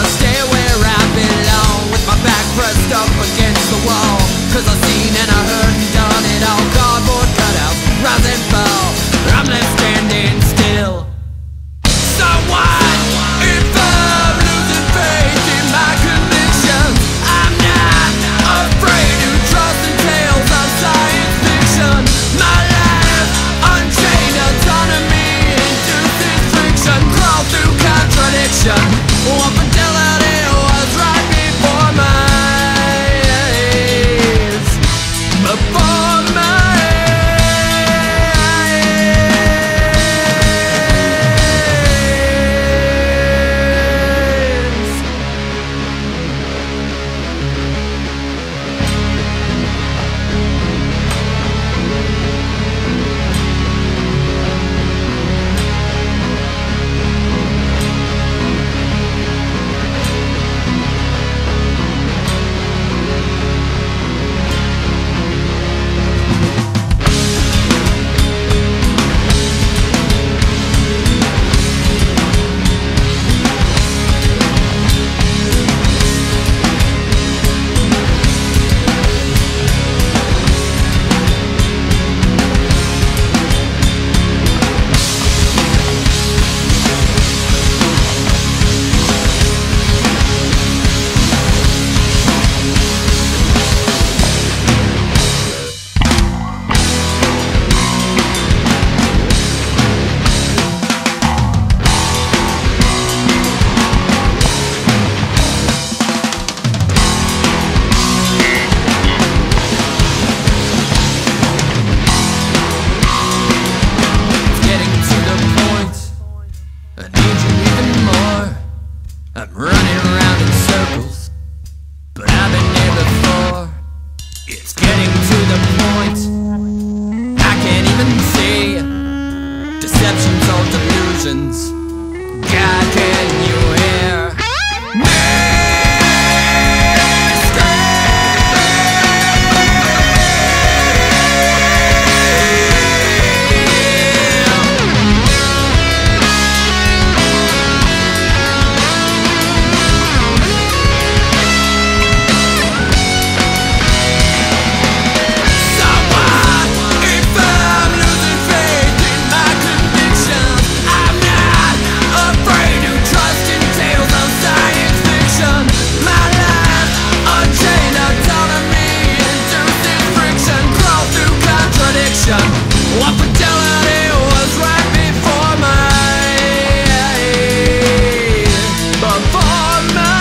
to stay where I belong, with my back pressed up against the wall. 'Cause I've seen and I heard and done it all. Cardboard cutouts, rise and fall, I'm left standing still. So why? What fidelity was right before my eyes, before my eyes.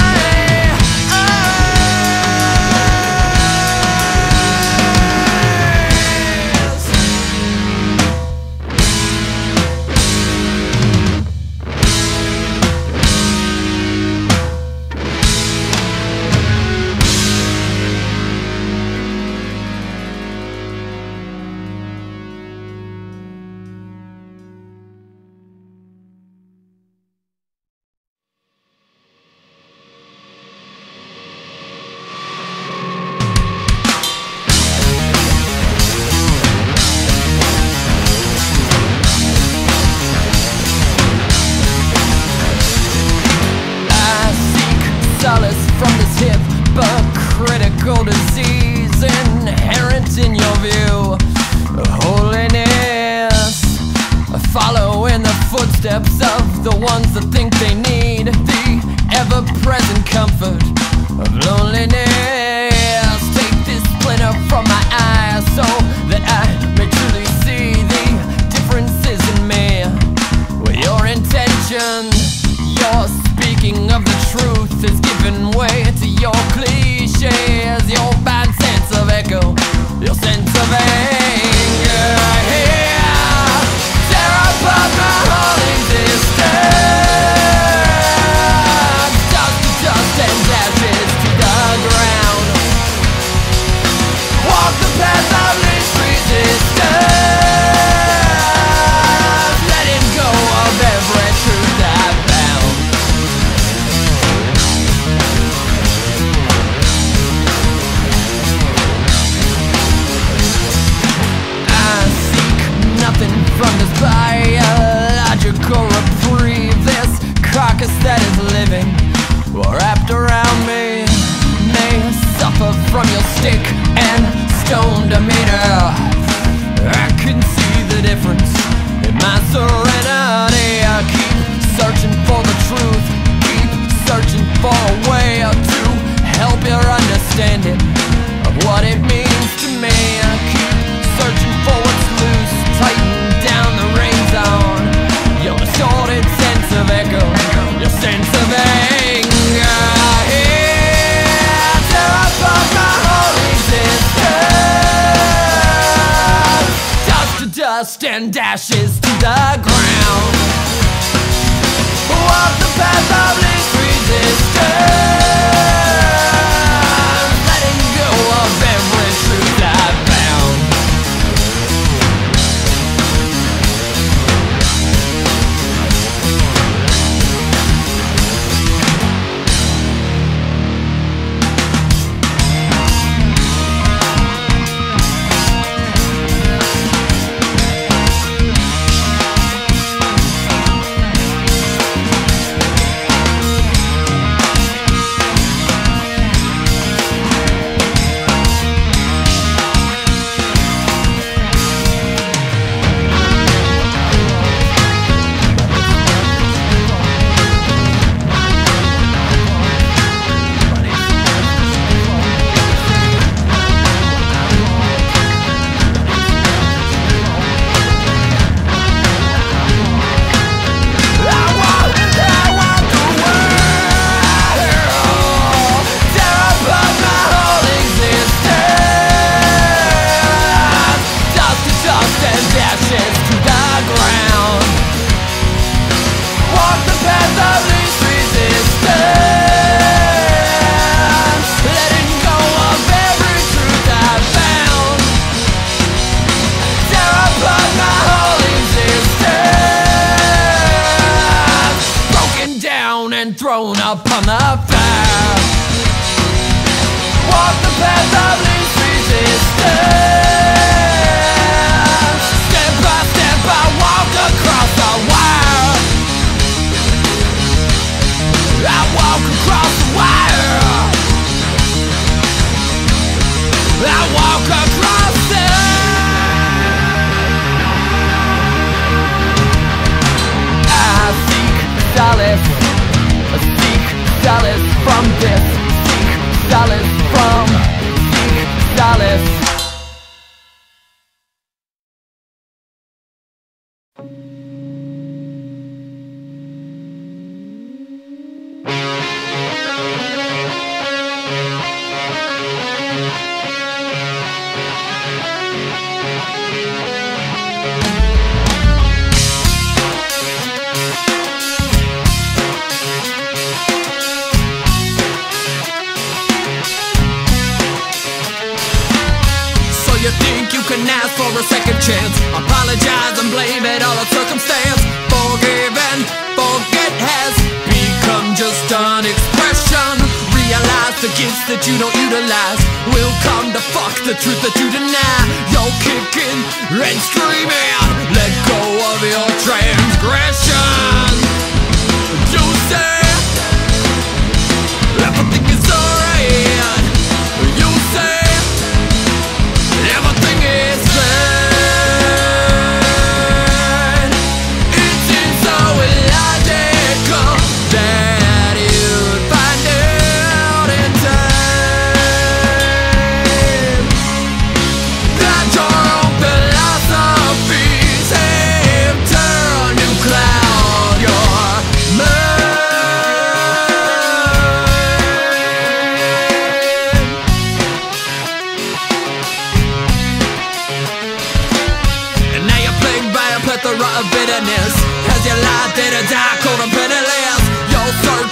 stick and stone to meter. I can see the difference in my serenity. I keep searching for the truth, keep searching for a way to help your understanding of what it means to me. I keep searching for what's loose, tighten down the ring zone, your distorted sense of echo, your sense of anger. Dust and ashes to the ground. Walk the path of least resistance, letting go of every truth I've found. Thrown up on the path, walk the path of least resistance. Step by, walk across the wire. I walk across the wire. I walk across the. I seek solace. Solace from this, seek solace from, seek solace. Apologize and blame it all on circumstance. Forgive and forget has become just an expression. Realize the gifts that you don't utilize will come to fuck the truth that you deny. You're kicking and screaming, let go of your transgression. You say everything is alright. You say everything is fair.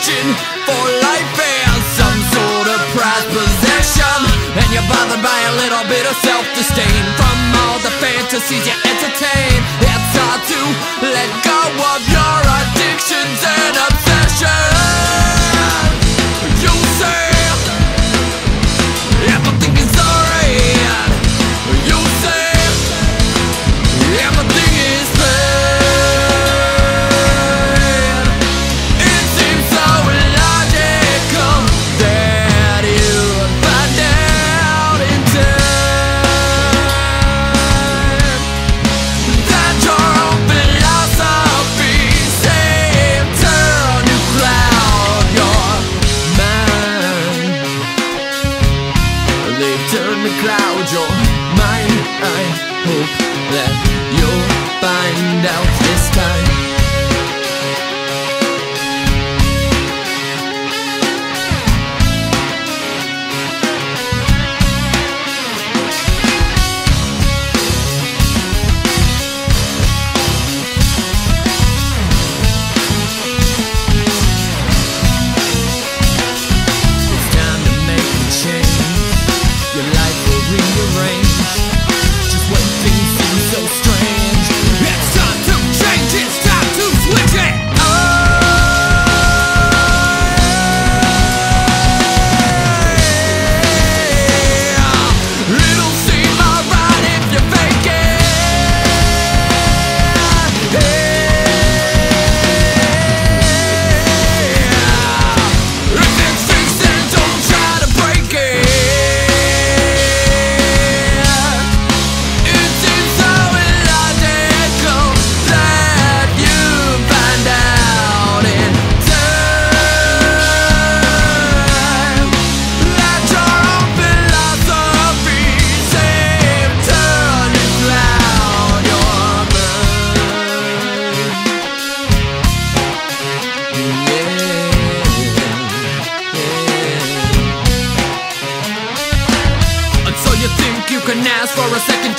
For life and some sort of prized possession, and you're bothered by a little bit of self-disdain from all the fantasies you entertain. It's hard to let go of your addictions and obsessions. You say everything is alright. You say everything is fair.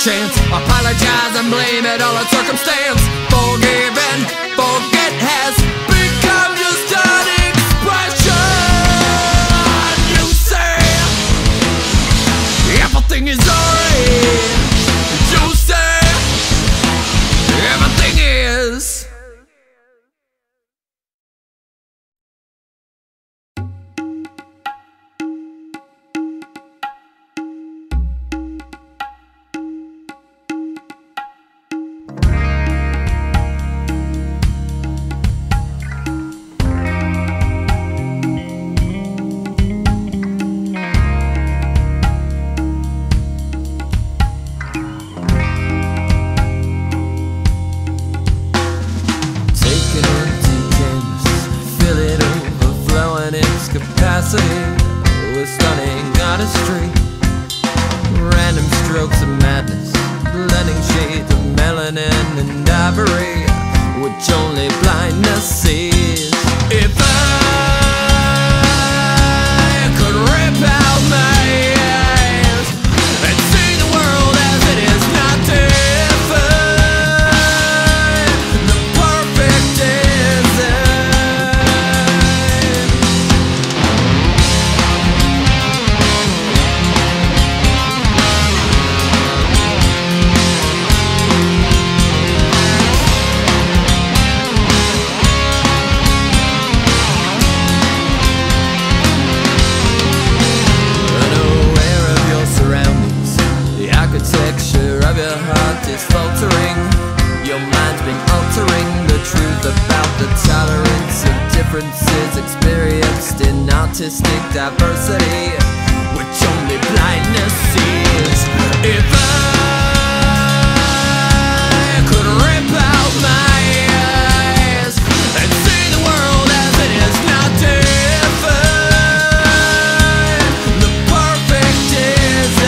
chance. Apologize and blame it all on circumstance. Forgive and forget has become just an expression. You say everything is alright. You say everything is. We're stunning on a street. Random strokes of madness, blending shades of melanin and ivory, which only blindness sees. If I could rip out my eyes and see the world as it is, not different, the perfect design. Is faltering, your mind's been altering the truth about the tolerance of differences experienced in artistic diversity, which only blindness sees. If I could rip out my eyes and see the world as it is, not different, the perfect design.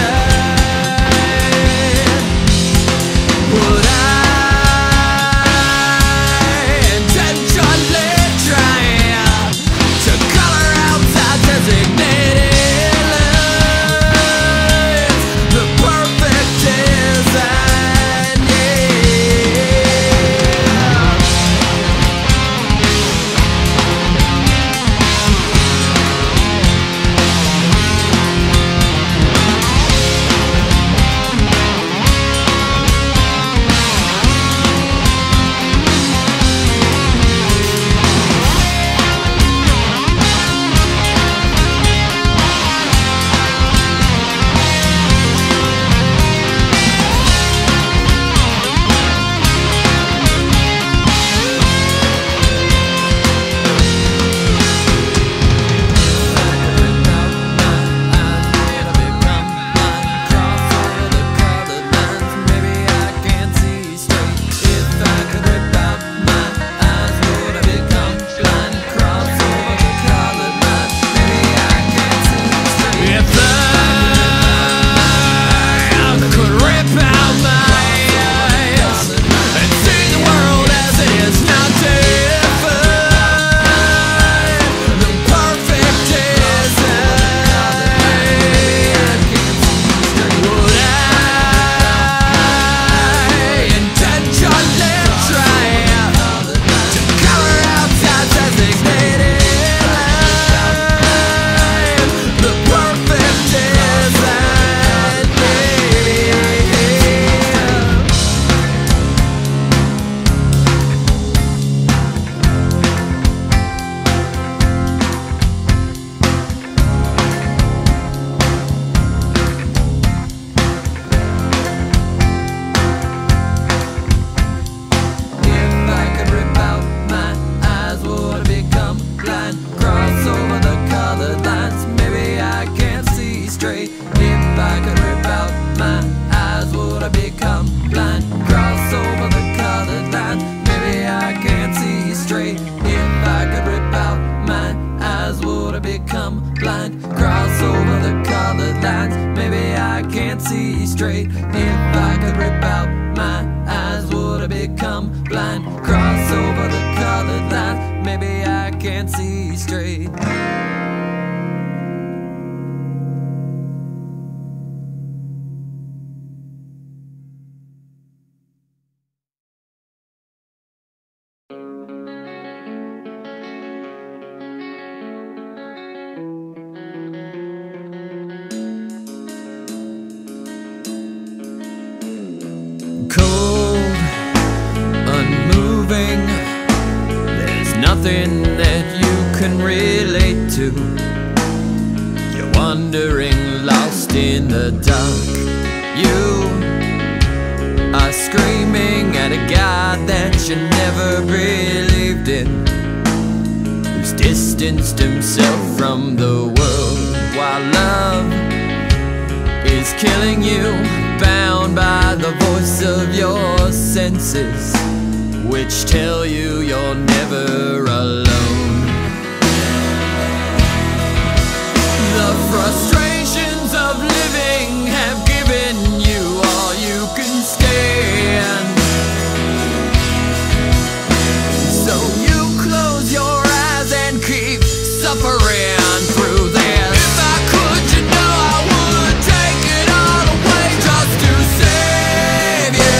something that you can relate to. You're wandering, lost in the dark. You are screaming at a God that you never believed in, who's distanced himself from the world, while love is killing you, bound by the voice of your senses, which tell you you're never alone. The frustrations of living have given you all you can stand, so you close your eyes and keep suffering through this. If I could, you know I would take it all away just to save you.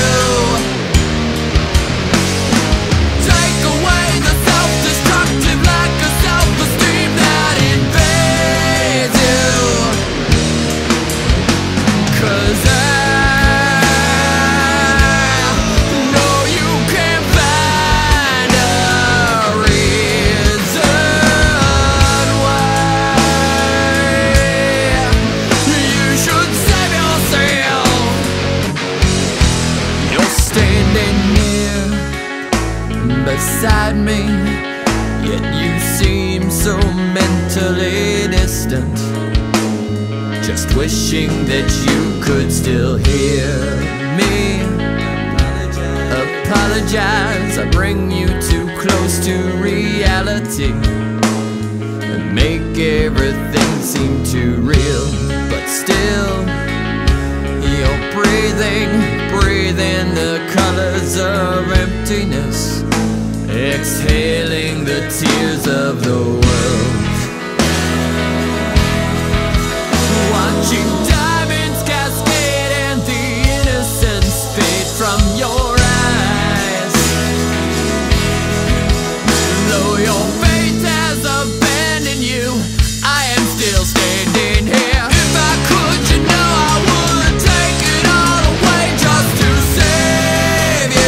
Beside me, yet you seem so mentally distant, just wishing that you could still hear me. Apologize, I bring you too close to reality and make everything seem too real. But still, you're breathing the colors of emptiness, exhaling the tears of the world, watching diamonds cascade and the innocence fade from your eyes. Though your faith has abandoned you, I am still standing here. If I could, you know I would take it all away just to save you.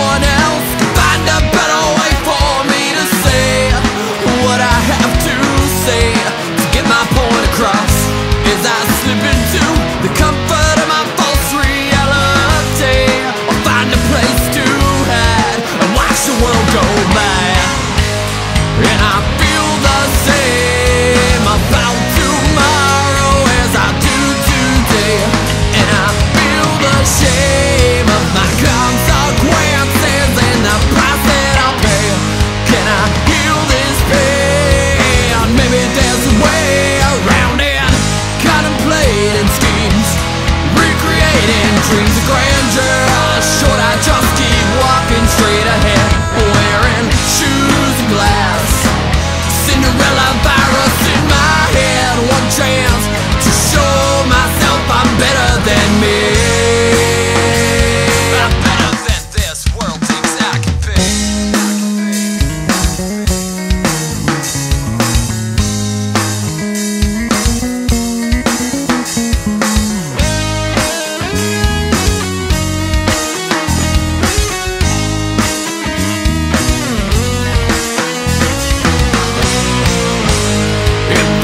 someone else can find a better way for me to say what I have to say to get my point across as I slip into the comfort of my false reality. I'll find a place to hide and watch the world go mad. And I feel the same about tomorrow as I do today. And I feel the shame of my consequences and the price that I'll pay. Can I heal this pain? Maybe there's a way around it. Contemplating schemes, recreating dreams of grandeur. Should I just keep walking straight ahead, wearing shoes and glass, Cinderella virus in my head? One chance to show myself I'm better than me. I'm better than this world thinks I can be. If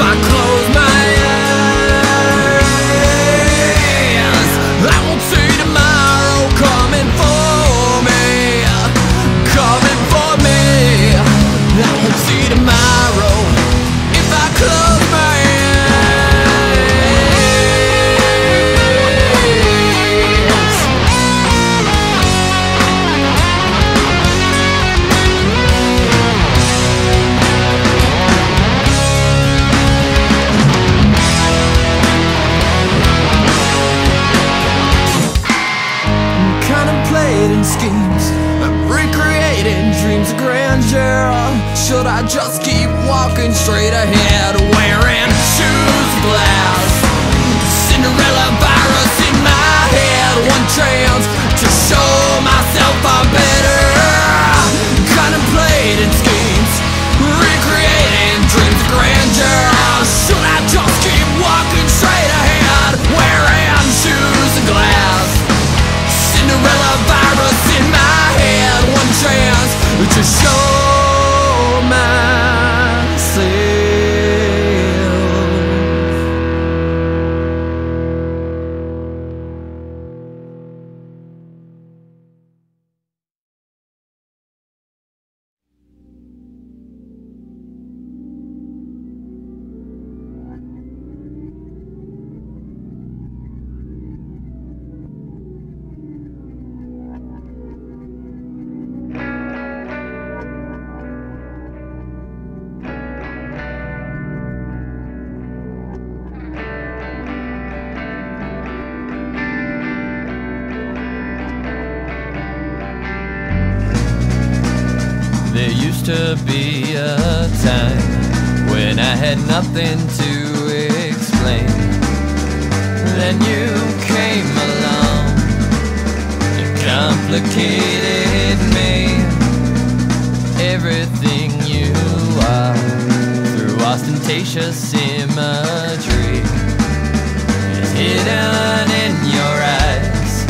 I close my eyes, I won't see tomorrow coming for me, coming for me. I won't see tomorrow if I close my eyes. Contemplating schemes, recreating dreams of grandeur. Should I just keep walking straight ahead, wearing shoes of glass, Cinderella virus in my head? One chance to show myself I'm better. Contemplating schemes, recreating dreams of grandeur. Should I just keep walking straight ahead, wearing shoes of glass, Cinderella virus in my head? One chance to show myself. There used to be a time when I had nothing to explain. Then you came along and complicated me. Everything you are through ostentatious symmetry is hidden in your eyes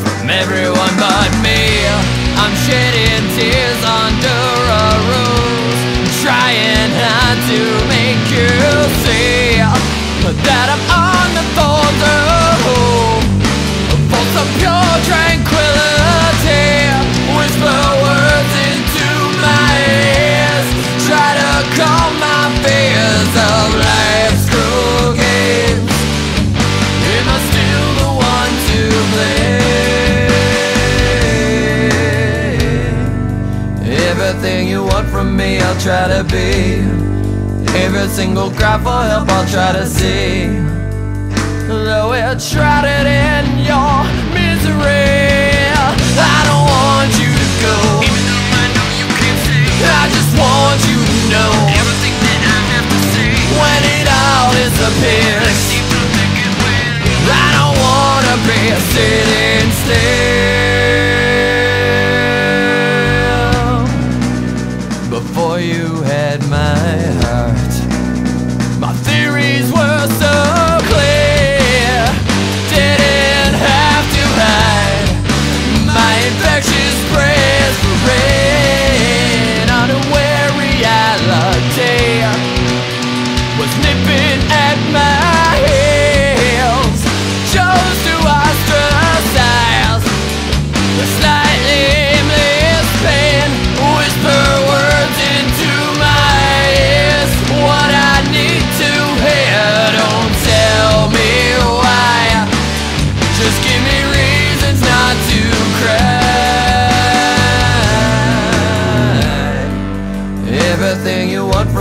from everyone but me. I'm shedding tears under a rose, trying hard to make you see that I'm on the border for some pure tranquility. Whisper words into my ears, try to calm my fears of life's cruel games. Am I still the one to blame? Everything you want from me, I'll try to be. Every single cry for help, I'll try to see. Though it's shrouded in your misery, I don't want you to go, even though I know you can't stay. I just want you to know everything that I have to say when it all disappears. Let's see the naked wind. I don't wanna be a sitting still. Before you had my heart, my theories were so clear. Didn't have to hide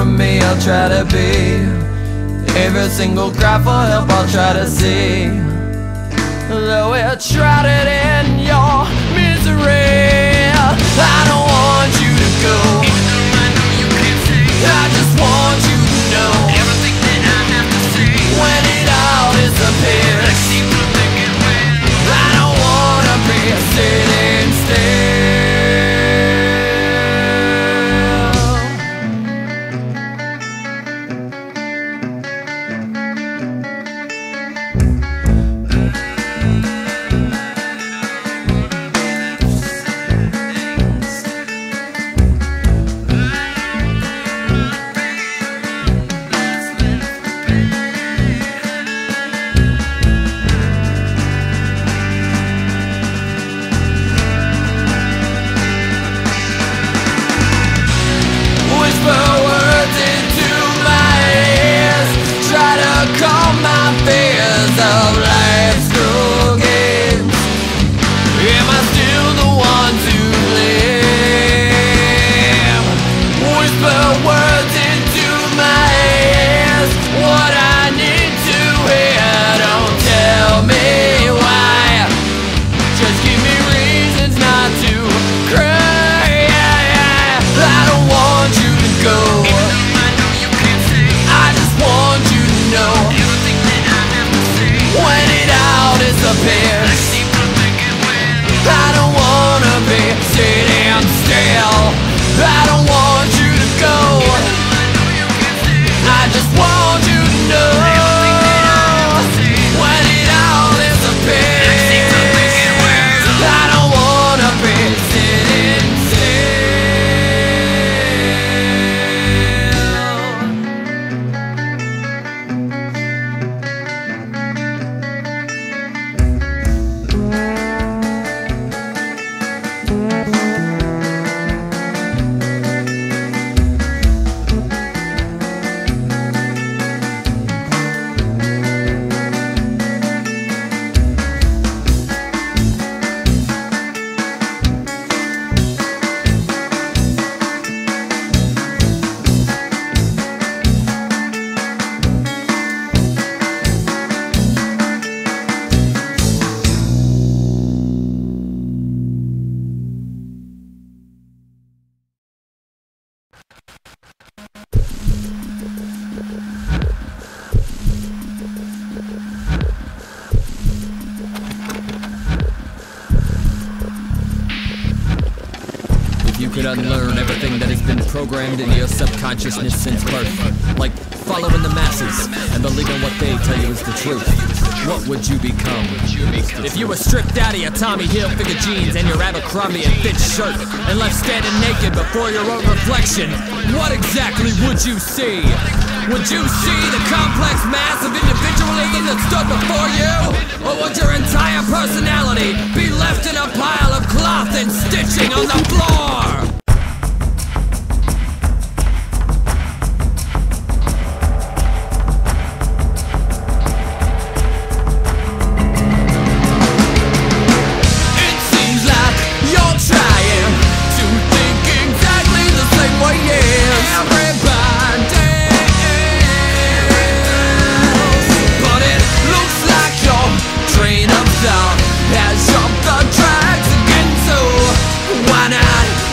from me, I'll try to be. Every single cry for help, I'll try to see. Though we're shrouded in your misery, I don't want you to go. Even though I know you can't see, I just want you to know everything that I have to say. When it all disappears, let's see from the good wind. I don't wanna be a sitting still. Unlearn everything that has been programmed into your subconsciousness since birth, like following the masses and believing what they tell you is the truth. What would you become if you were stripped out of your Tommy Hilfiger jeans and your Abercrombie and Fitch shirt and left standing naked before your own reflection? What exactly would you see? Would you see the complex mass of individualism that stood before you? Or would your entire personality be left in a pile of cloth and stitching on the floor? Has jumped the tracks again, so why not?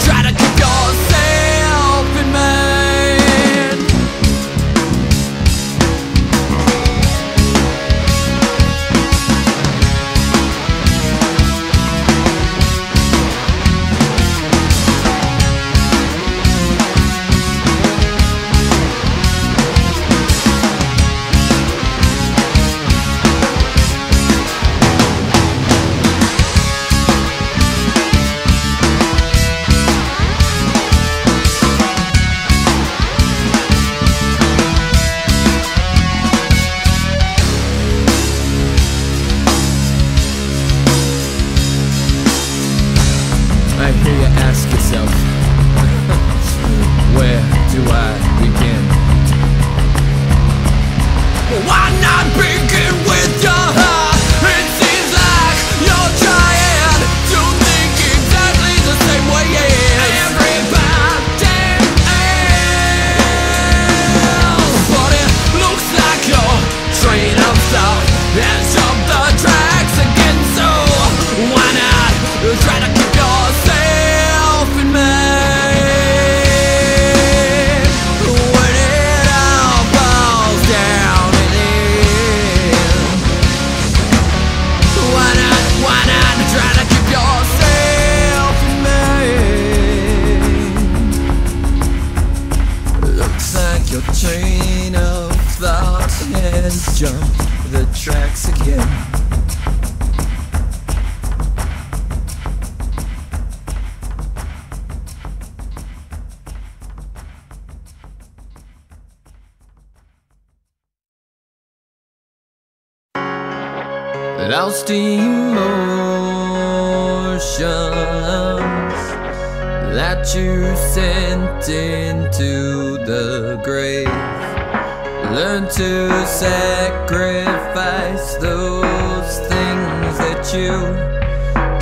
try to keep yourself in mind. I hear you ask yourself, where do I begin? Well, why not begin with your heart? It seems like you're trying to think exactly the same way everybody else. But it looks like your train of thought has jumped the tracks again, so why not try to keep yourself and jump the tracks again. Lost emotions that you sent into the grave, learn to sacrifice those things that you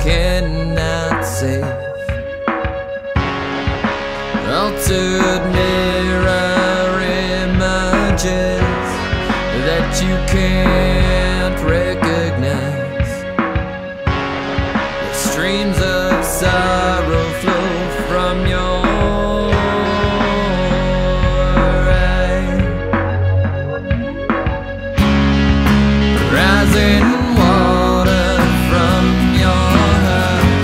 cannot save. Altered mirror images that you can't recognize. The streams of sorrow flow from your rising water from your heart,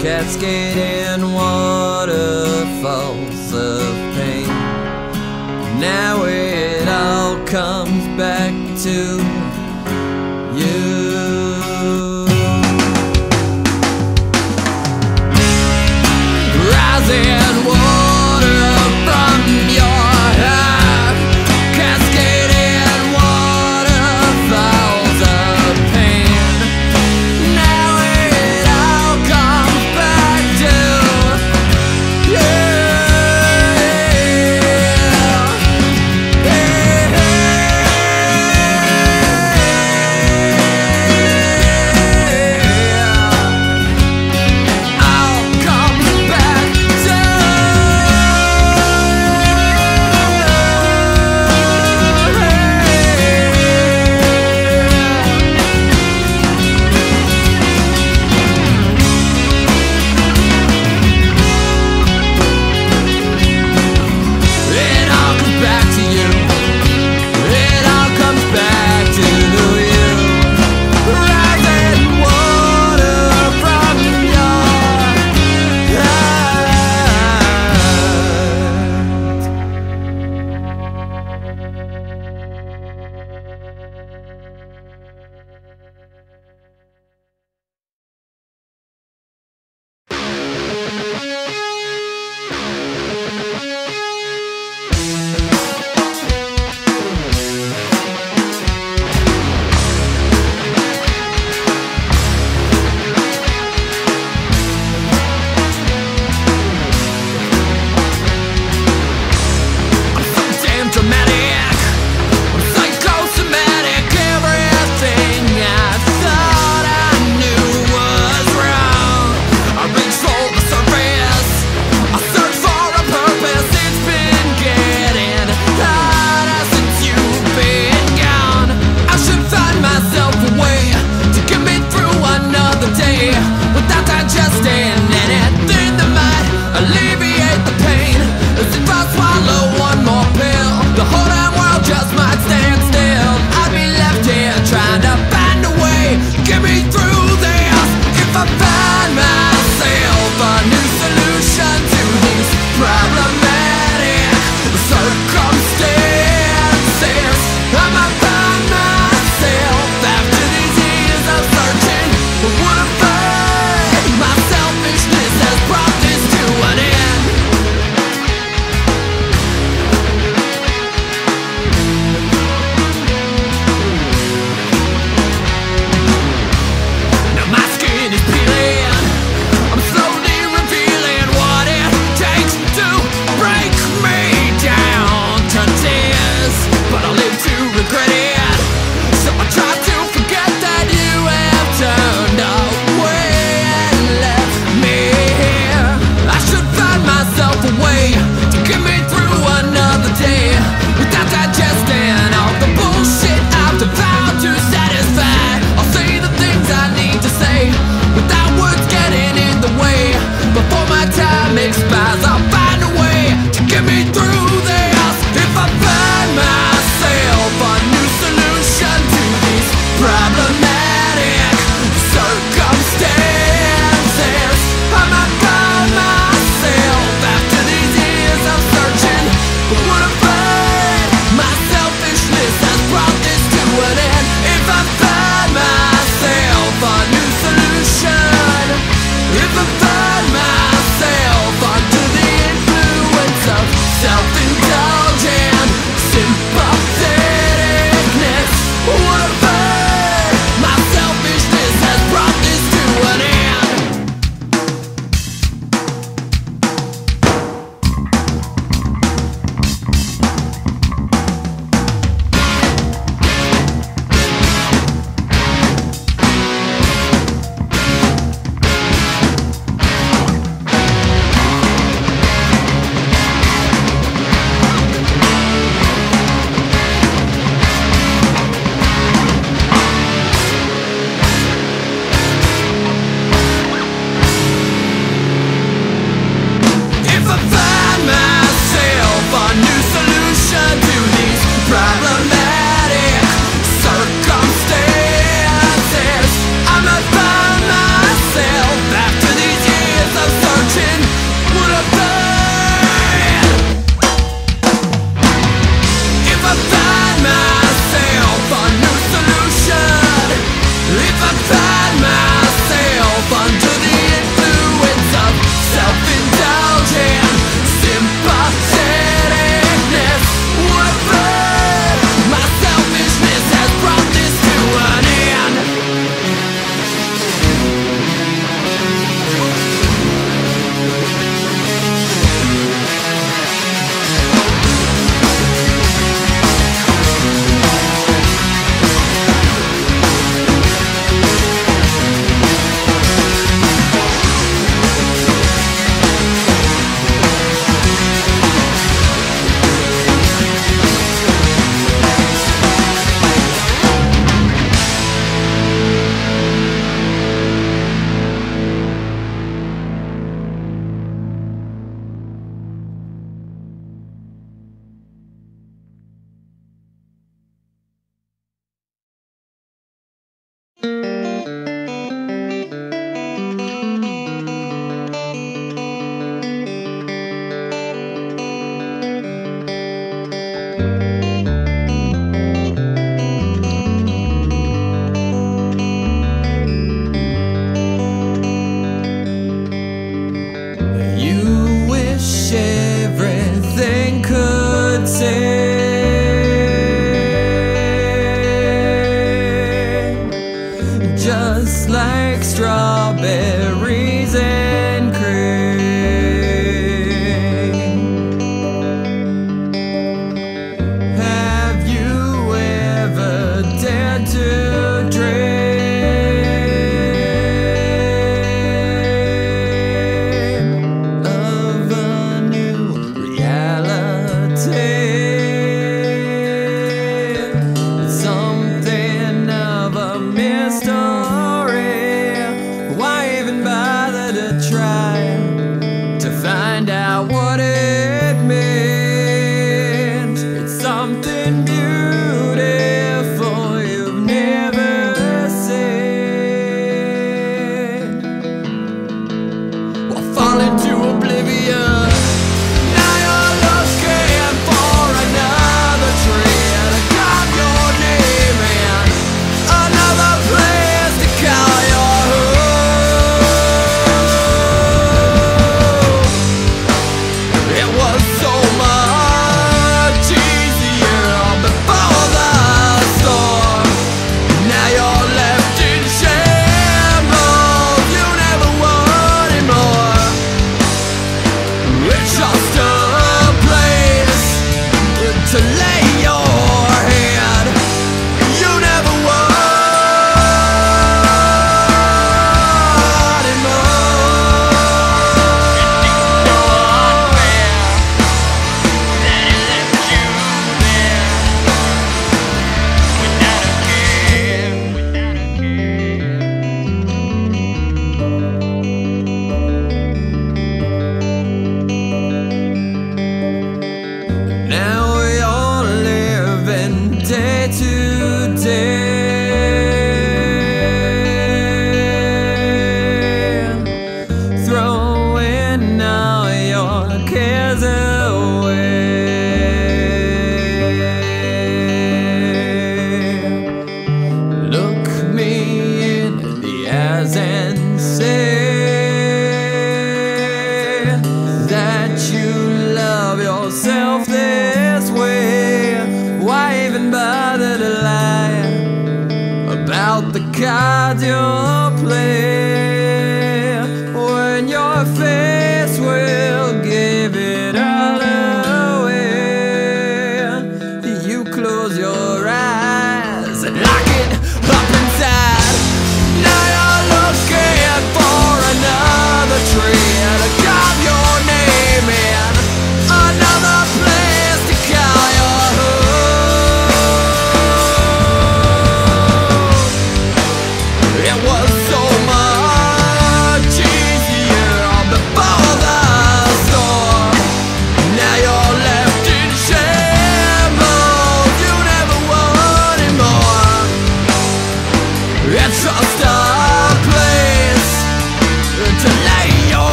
cascading waterfalls of pain. Now it all comes back to you. So Just like strawberries and cream,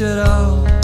At all.